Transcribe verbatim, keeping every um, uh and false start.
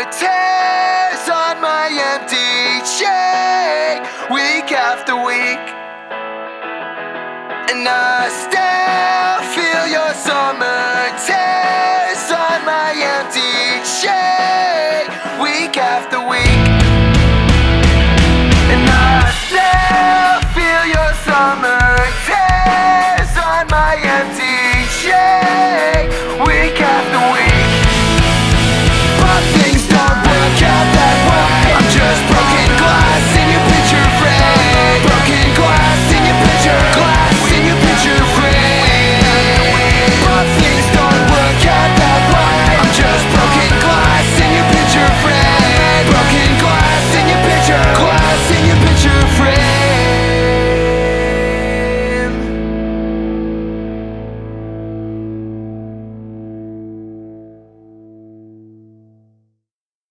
the tears on my empty chain, week after week. And I still feel your summer tears on my empty chain, week after week.